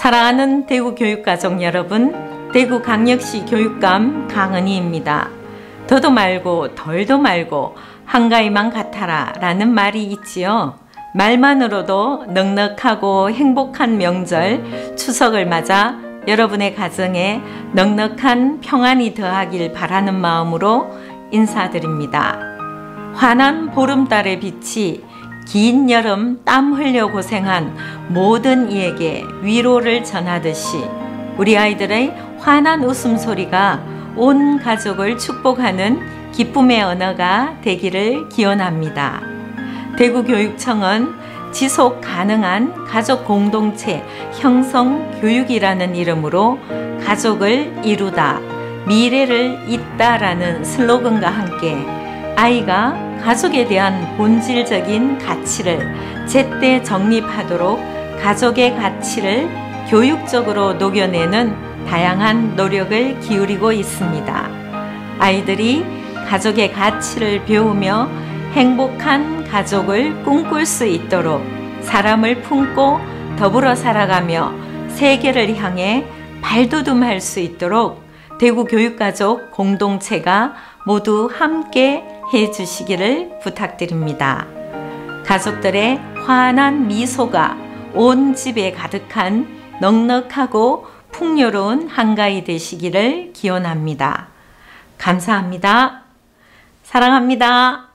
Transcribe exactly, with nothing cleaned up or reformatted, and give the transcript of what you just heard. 사랑하는 대구 교육가족 여러분, 대구 강력시 교육감 강은희입니다. 더도 말고 덜도 말고 한가위만 같아라 라는 말이 있지요. 말만으로도 넉넉하고 행복한 명절 추석을 맞아 여러분의 가정에 넉넉한 평안이 더하길 바라는 마음으로 인사드립니다. 환한 보름달의 빛이 긴 여름 땀 흘려 고생한 모든 이에게 위로를 전하듯이 우리 아이들의 환한 웃음소리가 온 가족을 축복하는 기쁨의 언어가 되기를 기원합니다. 대구교육청은 지속 가능한 가족 공동체 형성 교육이라는 이름으로 가족을 이루다, 미래를 잇다라는 슬로건과 함께 아이가 가족에 대한 본질적인 가치를 제때 정립하도록 가족의 가치를 교육적으로 녹여내는 다양한 노력을 기울이고 있습니다. 아이들이 가족의 가치를 배우며 행복한 가족을 꿈꿀 수 있도록 사람을 품고 더불어 살아가며 세계를 향해 발돋움할 수 있도록 대구 교육가족 공동체가 모두 함께 해주시기를 부탁드립니다. 가족들의 환한 미소가 온 집에 가득한 넉넉하고 풍요로운 한가위 되시기를 기원합니다. 감사합니다. 사랑합니다.